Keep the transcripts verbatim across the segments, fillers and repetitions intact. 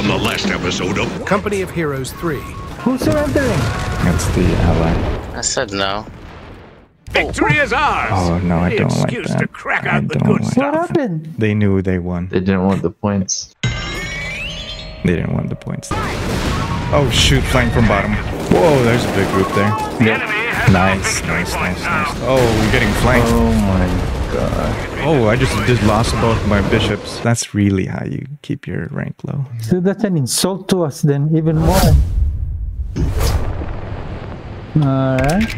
on the last episode of Company of Heroes three. Who's surrendering? That's the ally. I said no. Victory is ours! Oh, no, I don't like that. To crack out the good stuff. What happened? They knew they won. They didn't want the points. They didn't want the points. Oh, shoot, flying from bottom. Whoa, there's a big group there. Yep. Nice, nice, nice, nice. Oh, we're getting flanked. Oh, my God. Oh, I just, just lost both my bishops. That's really how you keep your rank low. So that's an insult to us then, even more. Alright.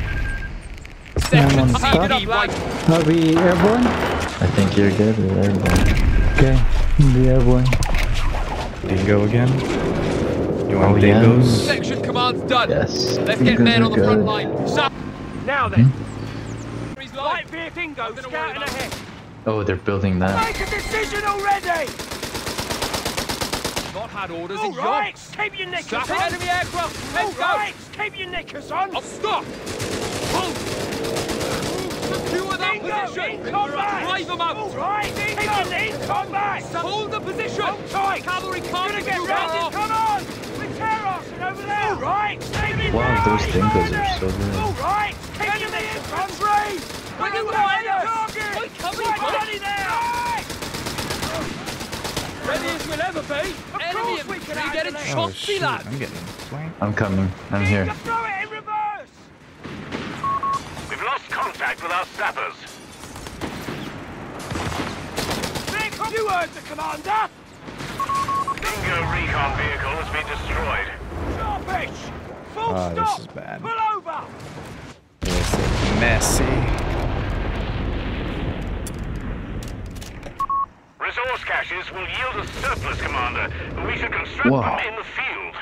I'm on top. Are we airborne? I think you're good. We're airborne. Okay, the airborne. Dingo again. You want oh, dingoes? Yeah. Section command's done. Yes. Let's dingoes get men on the front line. So now then. Hmm? He's light beer dingo scouting ahead. Oh, they're building that. Make a decision already. Not had orders. All right, keep your knickers on. Enemy aircraft. Let's go. All right, keep your knickers on. I'll stop. Secure that position! Drive them out! Alright, in combat! Hold the position! Hold tight! Cavalry can't get rounded! Come on! With Terros and over there! Alright! Wow, those dingoes are so good. Alright! Enemy in country! Bring them behind us! Wait, come on! Ready there! Ready as we'll ever be! Enemy in country! You're getting choppy, lad! I'm getting flanked. I'm coming. I'm here. Throw it in reverse! We've lost contact with our sappers. You heard the commander! Dingo recon vehicle has been destroyed. Garbage! Full oh, stop! This is bad. Pull over! This is messy. Resource caches will yield a surplus, Commander. We should construct Whoa. them in the field.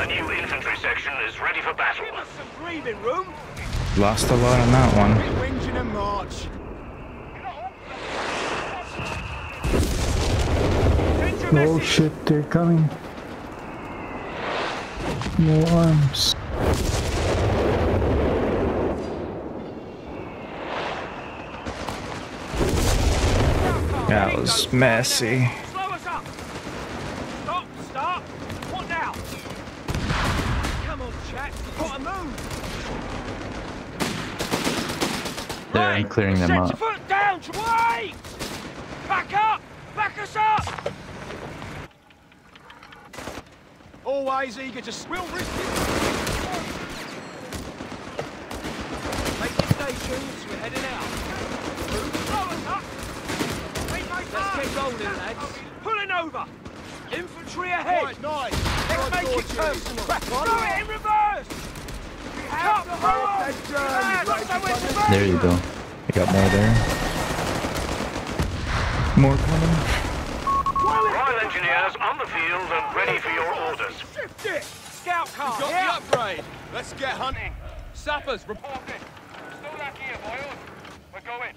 A new infantry section is ready for battle. Give us some breathing room. Lost a lot on that one. Oh shit, they're coming. No arms. That was messy. There, I'm clearing them up. Set your foot down, wait! Back up! Back us up! Always eager to swill risk it. Make your stations, we're heading out. Slow us up! Let's get rolling, lads. Pulling over! Infantry ahead! Right, nice. Let's make it personal! Throw it in reverse! There you go. I got more there. More coming. Royal Engineers on the field and ready for your orders. Shift it! Scout car! Got the upgrade! Let's get hunting! Sappers, report it! Still that here, boys! We're going!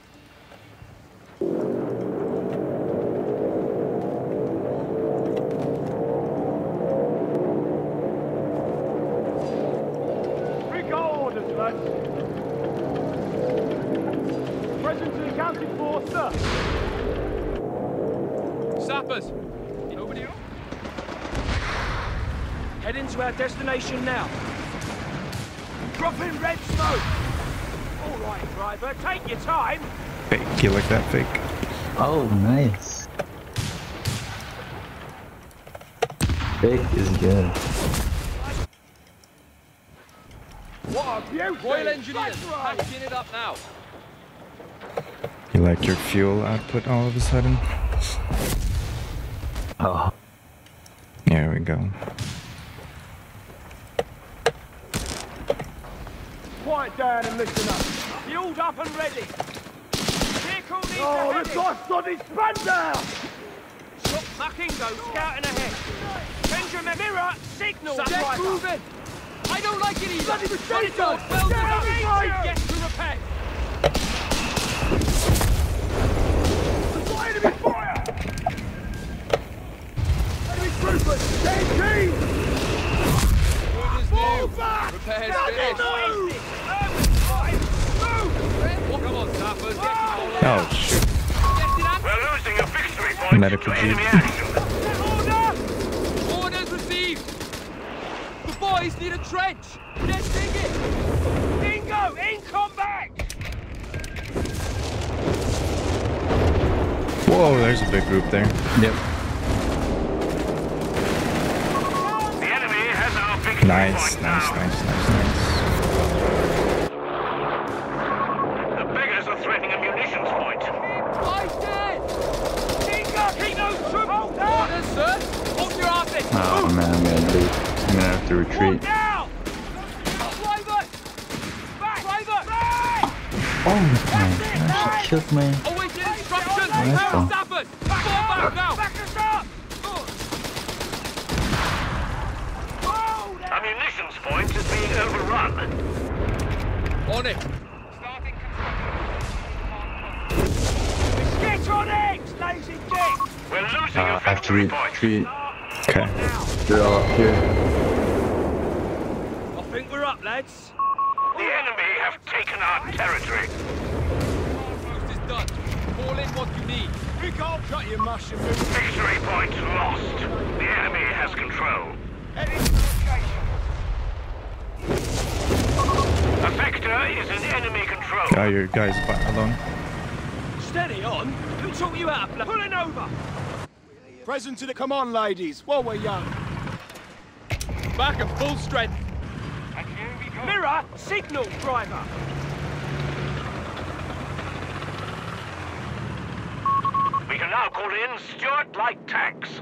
Sappers! Nobody else? Head into our destination now. Dropping red smoke! Alright, driver, take your time! Fake, you like that fake? Oh, nice. Fake is good. What a beauty! Royal Engineers, packing it up now! You like your fuel output all of a sudden? Oh. There we go. Quiet down and listen up. Fueled up and ready. Vehicle needs oh, the guy's got his band down! Stop mucking those scouting ahead. Benjamin Mirror, signal! They're moving! I don't like it either! Bloody machine gun! Well done! Get to repair! Enemy fire! Enemy troopers! K G! Move! Repairs finished! Move! Move! Come on, Sappers! Oh, shoot! We're losing a medical jeep. Order! Orders received! The boys need a trench! Let's dig it! Dingo, in combat! Whoa, there's a big group there. Yep. The enemy has our big nice, nice, nice, nice, nice, nice. Oh man, I'm gonna leave. I'm gonna have to retreat. Oh my gosh, she killed me. Oh, that's fun. Ammunition's point is being overrun. On it. Starting construction. Get on it, lazy dick. We're losing uh, a factory retreat. Okay. They're all up here. I think we're up, lads. The enemy have taken our territory. Almost is done. Call in what you need. We can't cut your mush and move. Victory point lost. The enemy has control. A vector is in enemy control. Oh, your guys back along. Steady on. Who took you out? Pulling over. Present to the... Come on, ladies, while we're young. Back at full strength. And here we go. Mirror, signal, driver. We can now call in Stuart Light Tanks.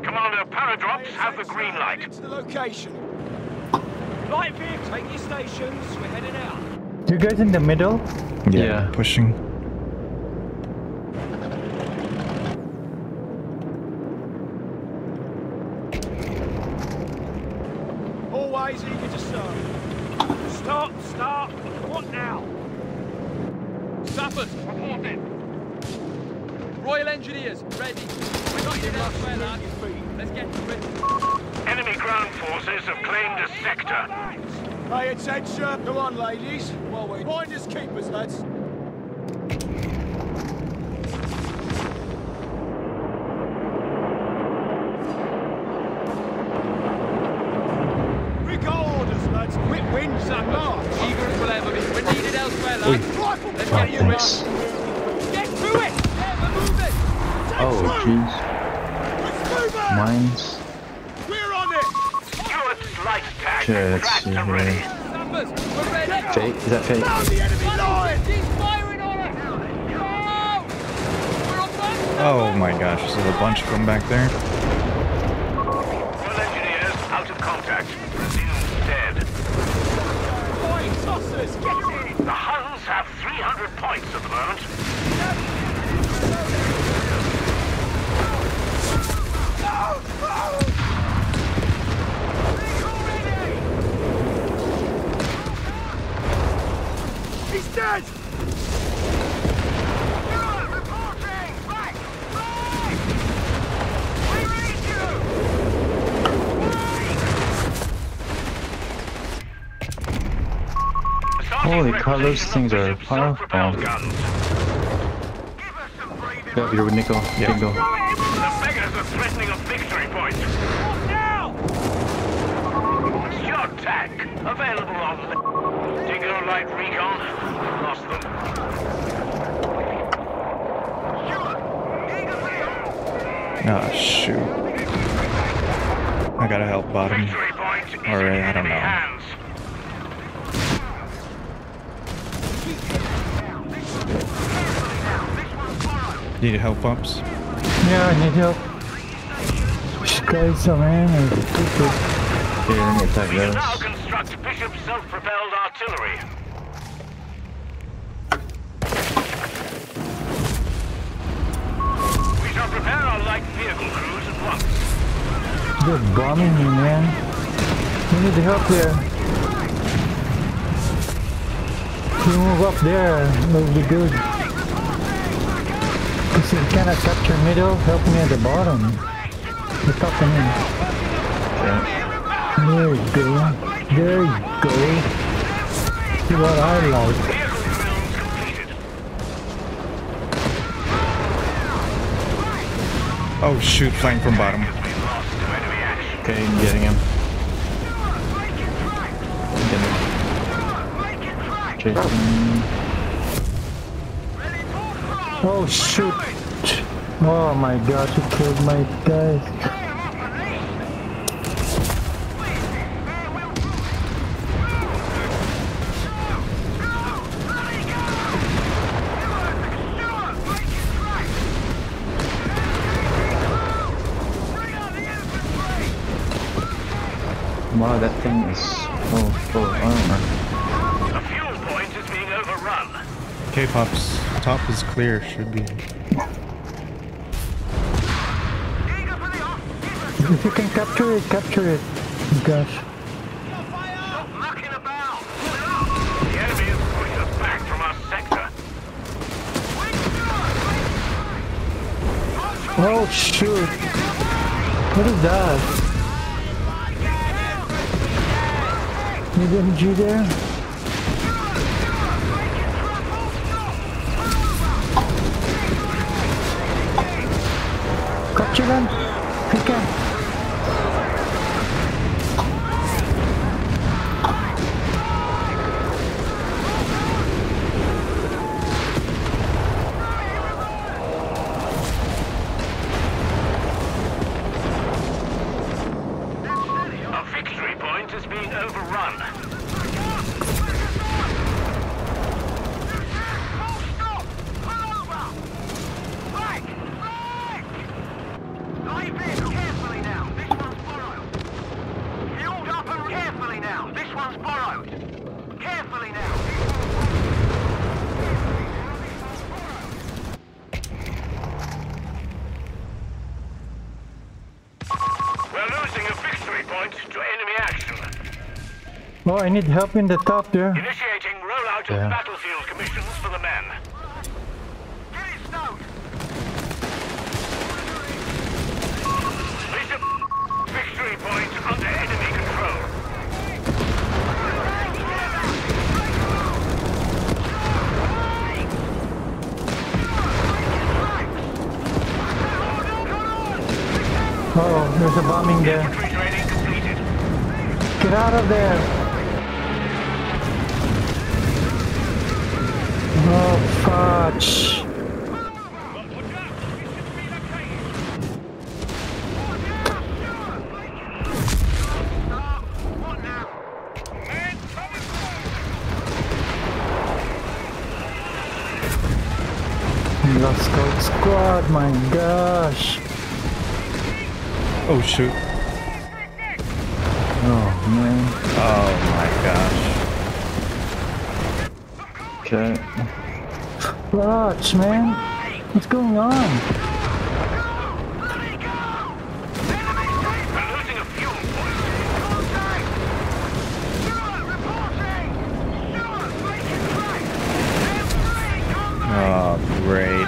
Commander, paradrops have the green light. Into the location. Light vehicle, take your stations. We're heading out. You guys in the middle? Yeah, yeah. Pushing. Always eager to serve. Stop, stop. What now? Sappers, report them. Royal Engineers, ready. We're not in last square, lads. Let's get to it. Enemy ground forces have claimed a sector. Pay attention! Come on, ladies. While we find us keepers, lads. We got orders, lads. Quick wins at last. Eager as will ever be. We're needed elsewhere, lads. Rifle, let's get you nice. Get to it! Never move it! Take oh, jeez. Mines. Okay, let's see here. Fate? Is that Fate? Oh my gosh, there's a bunch of them back there. Royal Engineers out of contact. Brazil's dead. The Huns have three hundred points at the moment. No! No! He's dead! You're reporting! Back! Back! We need you! Back! Holy cow, those things are powerful. Go here with Nico. Yeah. Bingo. The beggars are threatening a victory point. What now? Your tank available on... Dingo Light Recon, lost them. Ah, oh, shoot. I gotta help bottom. Alright, I don't know. Need help ups? Yeah, I need help. These guys are man. Yeah, I'm gonna attack those. Now construct Bishop self-propelled artillery. We shall prepare our light vehicle crews at once. They're bombing me, man. We need help here. If you move up there, that'll be good. If you cannot capture middle, help me at the bottom. The top and in. There you go. There you go. What I like. Oh shoot, flying from bottom. Okay, getting him. Getting him. Oh shoot. Oh my god, he killed my guy. Wow, that thing is so full of armor. A fuel point is being overrun. K-Pop's top is clear, should be. If you can capture it, capture it. Oh, gosh. Stop mucking about. The enemy is pulling us back from our sector. Oh shoot. What is that? Need M G there? Capture them! Pick up! Our victory point is being overrun. Oh, I need help in the top there. Initiating rollout yeah. of battlefield commissions for the men. Get it stowed! Bishop, victory point under enemy control. Oh, there's a bombing there. Get out of there! Oh, fudge. We lost Gold Squad, my gosh. Oh, shoot. Oh, man. Oh, my gosh. Okay. Watch, man. What's going on? Oh, great. Great.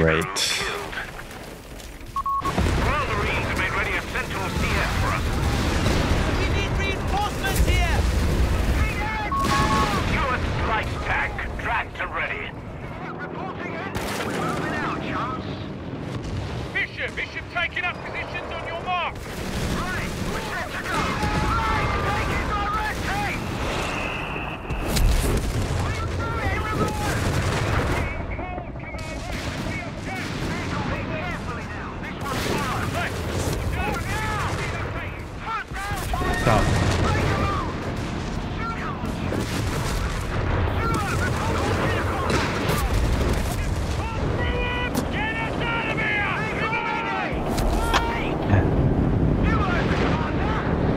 Royal Marines have made ready a central C F for us. We need reinforcements here! Stuart Light Tank, tracked and ready. Reporting in. We're moving out, Charles. Bishop, Bishop taking up positions on your mark. Right, we're set to go. Right, take it on red tape! What are you doing? Stop. You're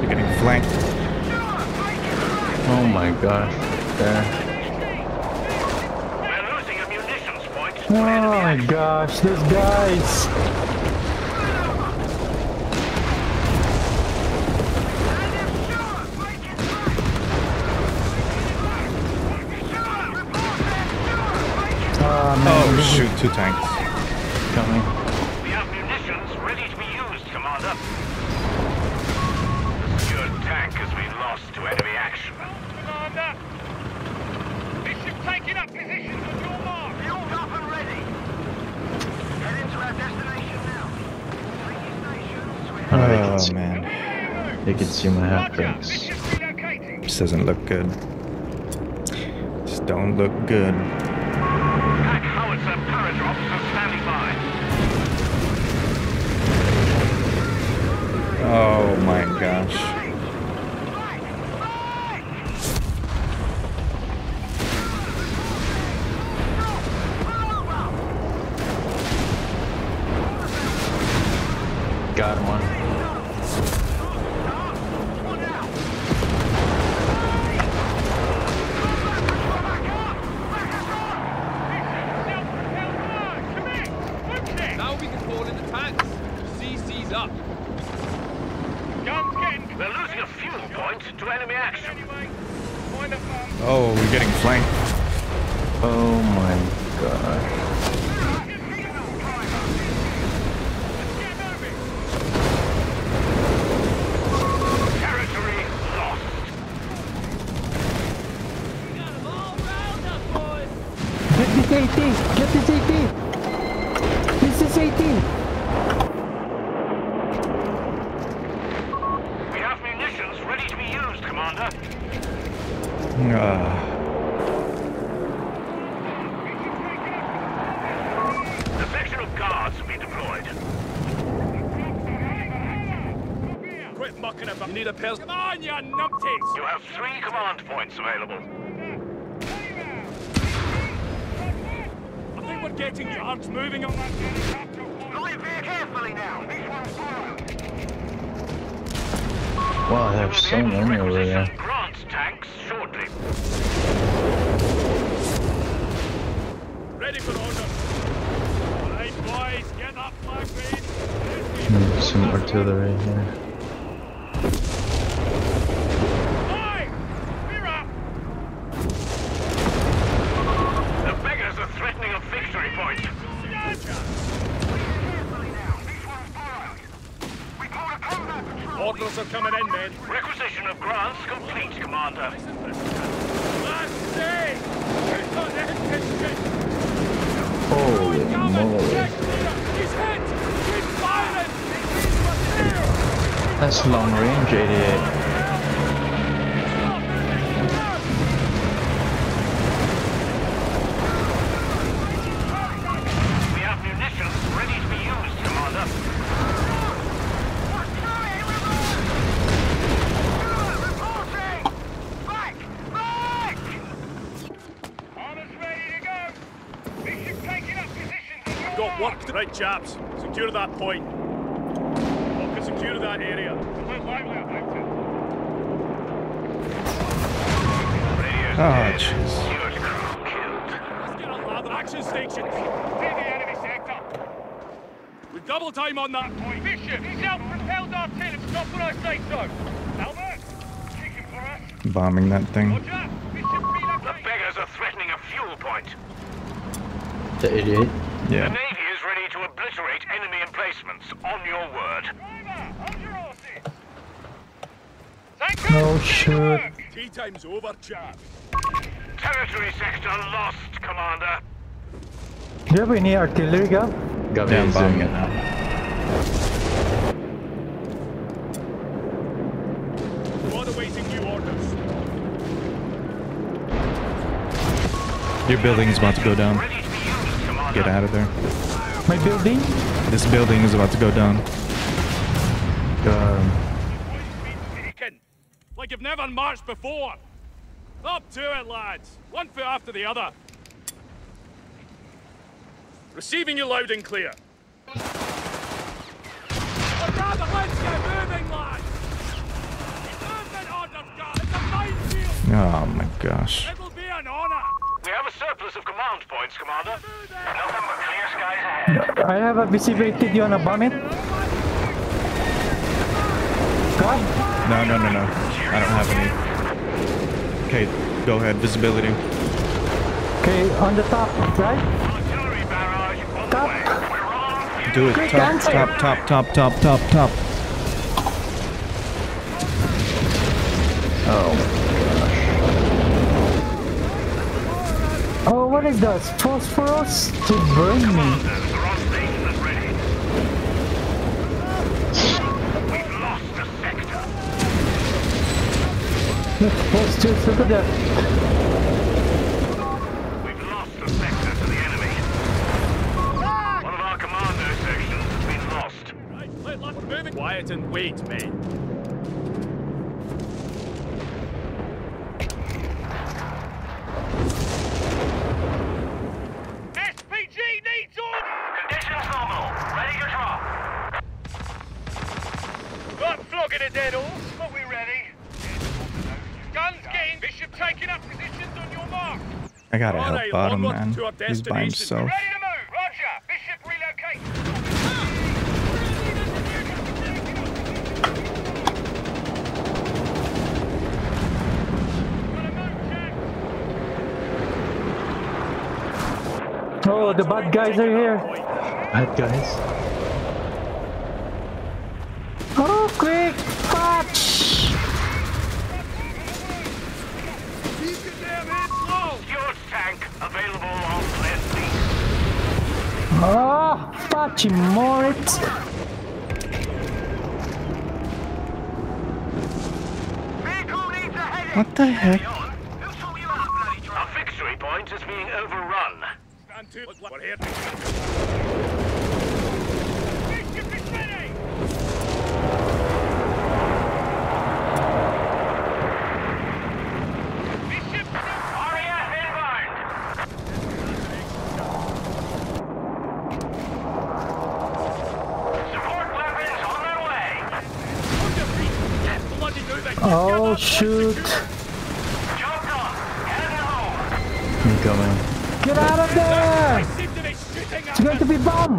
getting flanked. Oh my gosh. We're losing a munitions point. Oh my gosh, this guy's... Ah. man. Oh shoot, two tanks. Coming. We have munitions ready to be used, Commander. The secured tank has been lost to enemy action. Commander! Bishop taking up positions on your mark! Fueled up and ready! Head into our destination now. Three stations, oh man. You can see my half tanks. This doesn't look good. This don't look good. Pack howitzer turret drops are standing by. Oh my gosh. Got one. Oh, we're getting flanked. Oh my god. Territory lost. Get this eighteen! Get this eighteen! This is eighteen! Uh. The sectional guards will be deployed. Quit mucking about. You need a pill. Come on, you numpties! You have three command points available. I think we're getting yards moving on that helicopter. Look very carefully now. This one's blown. Wow, there's so many over there. Tanks shortly. Ready for order. Right, boys, get up my face. Some artillery here. Boy, we're up. The beggars are threatening a victory point. Orders are coming in, men. Requisition of grants complete, Commander. Holy moly. That's long range, eighty-eight. Worked. Right, chaps. Secure that point. We can secure that area. Oh, jeez. Let's get on ladder. Action station. Take the enemy sector. We double time on that point. Bishop, he's out propelled our ten if it's not for our safe zone. Albert, kick him for us. Bombing that thing. Roger. The beggars are threatening a fuel point. The idiot. Yeah. The Navy is ready to obliterate enemy emplacements, on your word. Driver, hold your horses. Oh shit. Tea time's over, chap. Territory sector lost, Commander. Do you have any artillery gun? Got me bombing it now. Squad awaiting new orders. Your building is about to go down. Get out of there. My building? This building is about to go down. Um. Like you've never marched before. Up to it, lads. One foot after the other. Receiving you loud and clear. Or rather, let's get moving, lads. Oh my gosh. It'll be an honor. We have a surplus of command points, Commander. Nothing but clear skies ahead. I have a visibility on a bomb it. God? No, no, no, no. I don't have any. Okay, go ahead. Visibility. Okay, on the top, right? do it. Top, top, top, top, top, top, top. Oh, my gosh. Oh, what is that? Phosphorus to burn me. Let's do it to death. Quiet and wait, mate. S P G needs order! Conditions normal. Ready to drop. Got flogging a dead horse, but we're ready. Guns getting. Bishop taking up positions on your mark. I gotta help bottom, man. He's by himself. Oh, the bad guys are here. Bad guys. Oh, quick! Patch! Your tank available on left. Oh, patch more it. What the heck? Our victory point is being overrun. Oh, shoot. I'm coming. Get out of there! It's going to be bomb!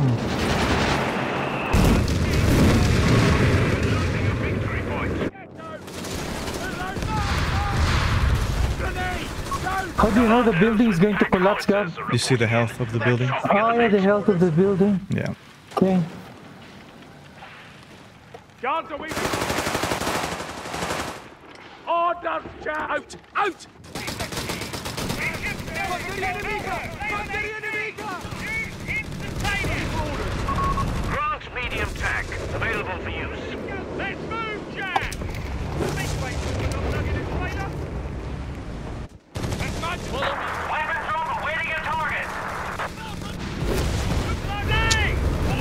How do you know the building is going to collapse, guys? You see the health of the building? Oh, yeah, the health of the building. Yeah. Okay. Order! Out! Out! Grant medium tank available for use. Let's move, Jack! Weapons on, waiting a target.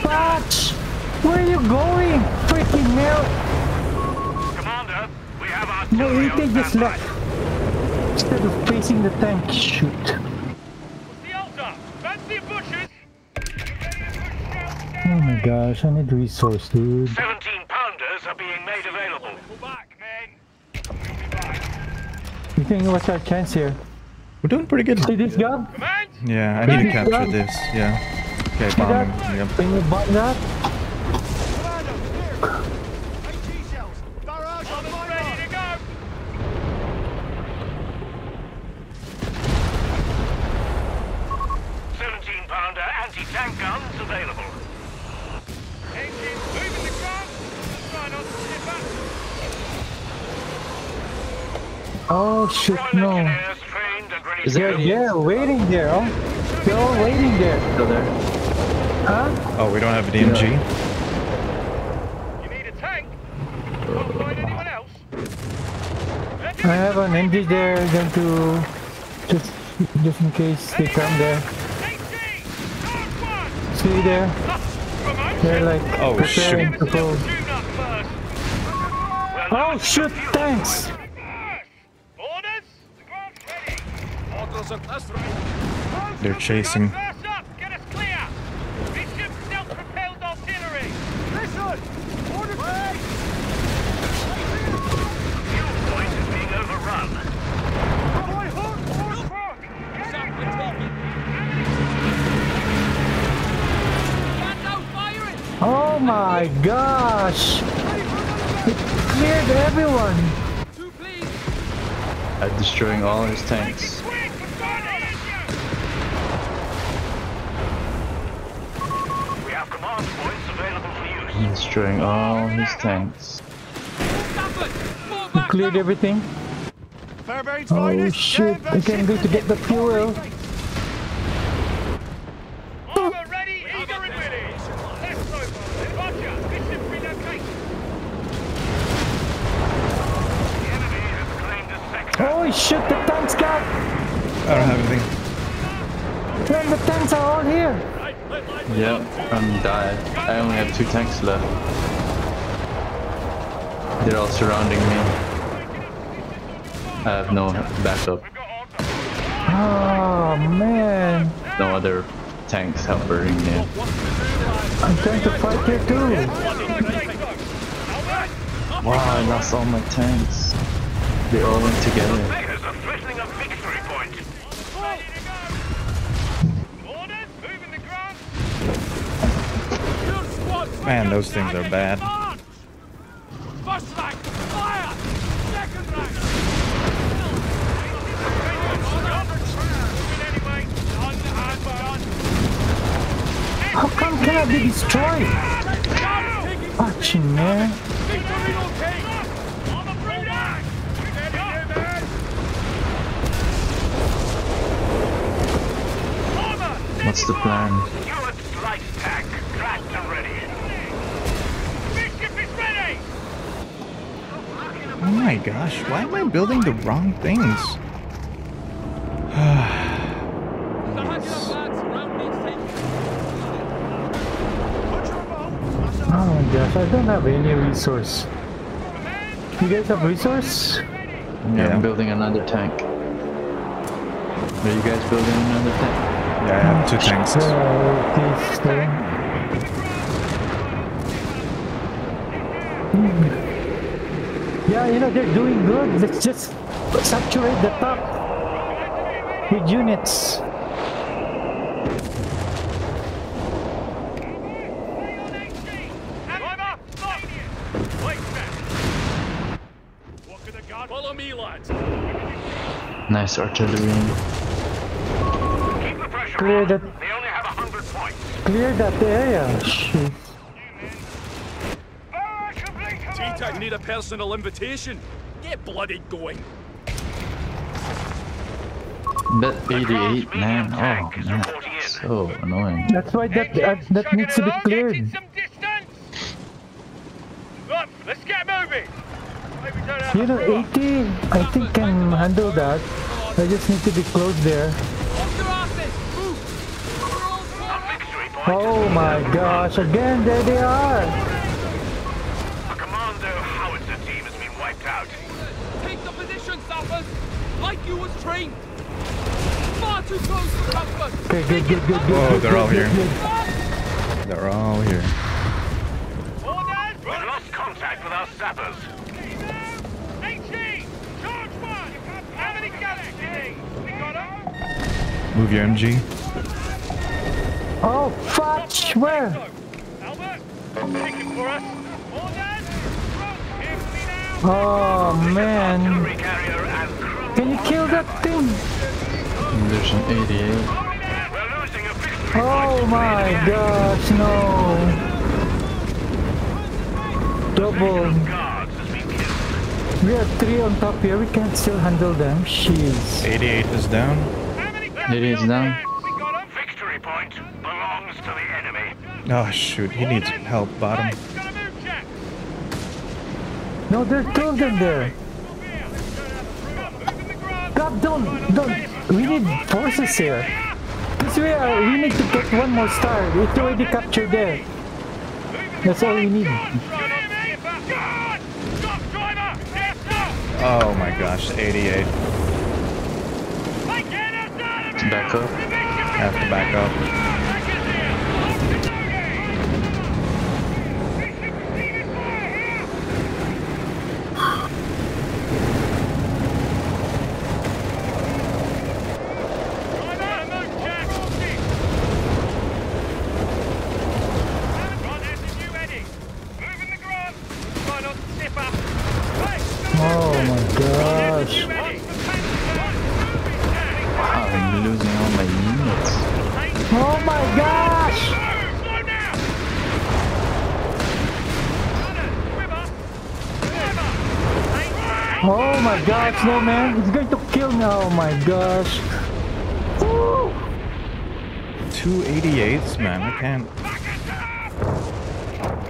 Patch! Where are you going? Freaking hell! Commander, we have our two. No, you take this left. Instead of facing the tank, shoot. The altar. Fancy bushes. Oh my gosh, I need resource, dude. Seventeen pounders are being made available. Back, man. You think what's our chance here? We're doing pretty good. See this gun? Yeah, I need to capture this. Yeah. Okay, bomb. Yep. Can you bomb that? Tank guns available. Engine moving the ground. Try not to slip up. Oh shit, no. Is there? Yeah, waiting there. Oh, they're all waiting there. Still there. Huh? Oh, we don't have an E M G. Yeah. You need a tank. You can't find anyone else. I have an M G there. Going to just just in case they come there. See there? They're like oh, preparing shoot. to go. Oh shoot, thanks! They're chasing. Oh my gosh! It cleared everyone! I'm destroying all his tanks. We have command, boys. destroying all his tanks. He cleared everything. Oh shit, I can't go to get the fuel. Holy shit, the tanks got! I don't have anything. Then the tanks are all here! Yep, I'm died. I only have two tanks left. They're all surrounding me. I have no backup. Oh man! No other tanks helping me. I'm trying to fight here too! Wow, I lost all my tanks. They all went together. Man, those things are bad. How come can I be destroyed? Fucking man. What's the plan? Stuart Light Tank, cracked and ready. Bishop is ready! Oh my gosh, why am I building the wrong things? Oh my gosh, I don't have any resource. You guys have resource? Yeah, yeah. I'm building another tank. Are you guys building another tank? Yeah, I have two tanks. Yeah, you know, they're doing good. Let's just saturate the top with units. Nice artillery. Clear that, they only have one hundred points. Clear that area. Shit. T-Tag need a personal invitation. Get bloody going. That eighty-eight, man. Oh, man. So annoying. That's why that uh, that needs to be cleared. Let's get moving. You know, eighty, I think can handle that. I just need to be close there. Oh my gosh, again, there they are! A commando howitzer team has been wiped out. Take the position, Sappers! Like you was trained! Far too close to Sappers! Okay, good, good, good, good, good. Oh, they're all here. They're all here. We've lost contact with our Sappers. H E! Charge one! How many galaxies? We got them? Move your M G. Oh, fudge! Where? Oh, man. Can you kill that thing? There's an eighty-eight. Oh, my gosh, no. Double. We have three on top here. We can't still handle them. Jeez. eighty-eight is down. eighty-eight is down. Oh shoot, he needs help, bottom. No, there's two of them there. God, don't, don't. We need forces here. Because we are, we need to get one more star. We already captured there. That's all we need. Oh my gosh, eighty-eight. Back up. I have to back up. Oh my Oh my god, snowman, it's going to kill me. Oh my gosh. Woo! two eighty-eights, man, I can't.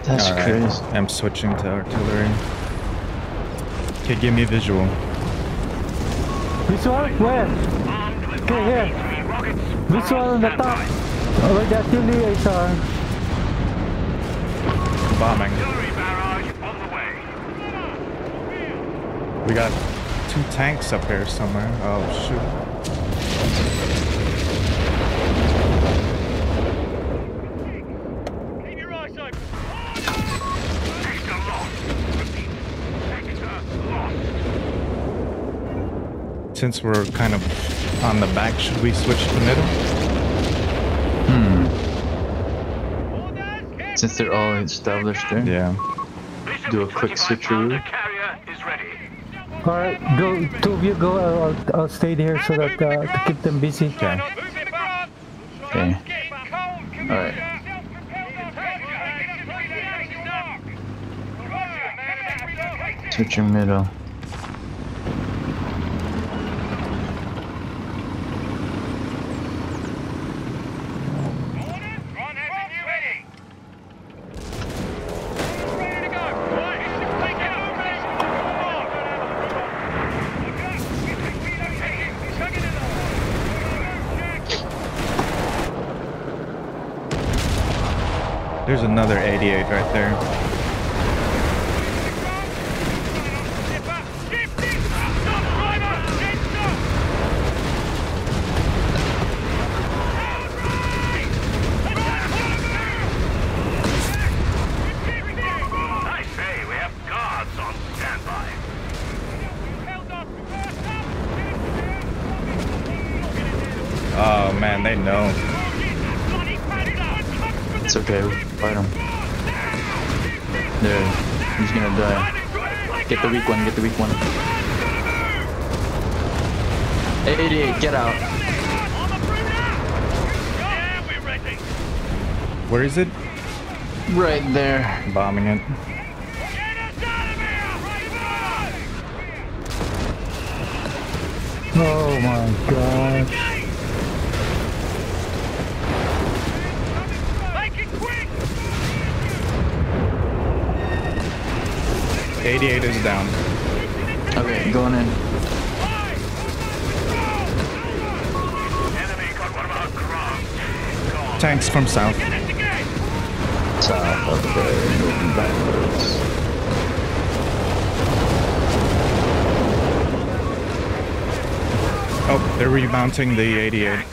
That's right. Crazy. I'm switching to artillery. Okay, give me a visual. Visual? Where? Okay, here. Visual on the top. Oh, where the artillery are. Bombing. We got two tanks up here somewhere. Oh, shoot. Keep your eyes open. Sector lost. Repeat. Sector lost. Since we're kind of on the back, should we switch to the middle? Hmm. Since they're all established there, yeah. Do a quick switcheroo. Alright, go. Two of you go. I'll, I'll stay here so that uh, to keep them busy. Okay. Okay. Alright. Switch your middle. There's another eighty-eight right there. I say we have guards on standby. Oh man, they know. It's okay, fight him. There, he's gonna die. Get the weak one, get the weak one. eighty-eight, get out. Where is it? Right there. Bombing it. Oh my gosh. eighty-eight is down. Okay, going in. Tanks from south. South, okay, moving backwards. Oh, they're remounting the eighty-eight.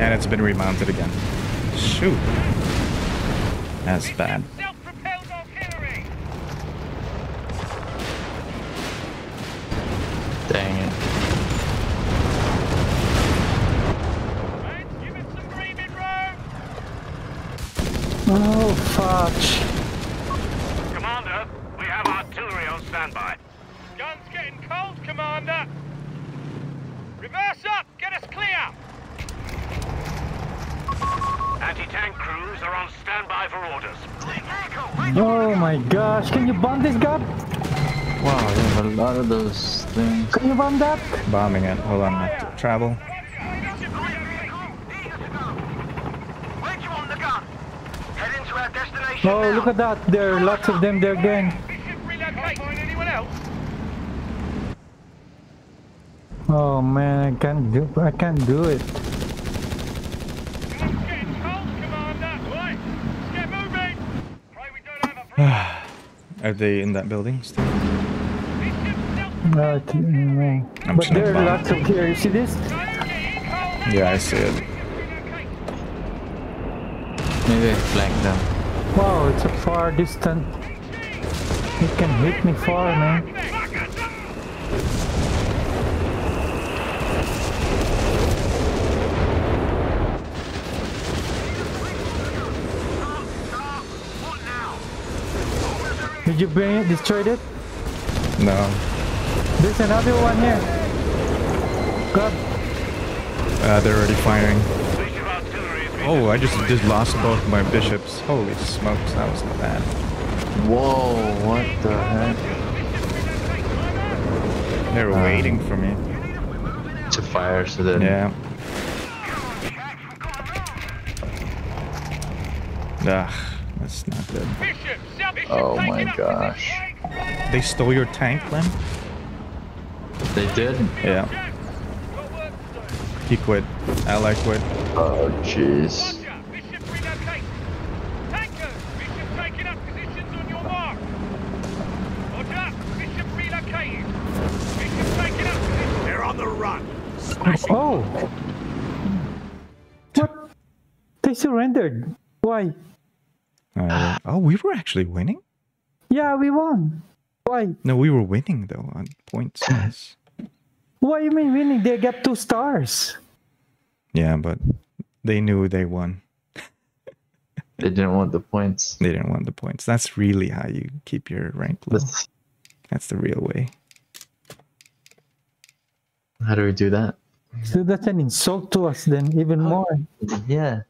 And it's been remounted again. Shoot. That's bad. Dang it. Oh, fudge. Commander, we have artillery on standby. Gun's getting cold, Commander. Reverse up, get us clear. Anti-tank crews are on standby for orders. Oh my gosh, can you bomb this guy? Wow, you have a lot of those things. Can you bomb that? Bombing it, hold on. Fire. Travel. Oh, look at that, there are lots of them there again. Oh man, I can't do, I can't do it. Are they in that building still? Not, no. But there are lots of here. You see this? Yeah, I see it. Maybe I flank them. Wow, it's a far distant. It can hit me far, man. Did you bring it? Destroyed it? No. There's another one here. God. Uh, they're already firing. Oh, I just, just lost both of my bishops. Holy smokes, that was bad. Whoa, what the heck? They were um, waiting for me. To fire, so then... Yeah. Ugh, that's not good. Oh my gosh. They stole your tank, Len? They did? Yeah. He quit. Ally quit. Oh, jeez. They're on the run. Oh! What? They surrendered. Why? Uh, oh, we were actually winning? Yeah, we won. Why? No, we were winning, though, on points. Yes. What do you mean winning? They got two stars. Yeah, but they knew they won. They didn't want the points. They didn't want the points. That's really how you keep your rank low. That's, That's the real way. How do we do that? So that's an insult to us then, even more. Yeah.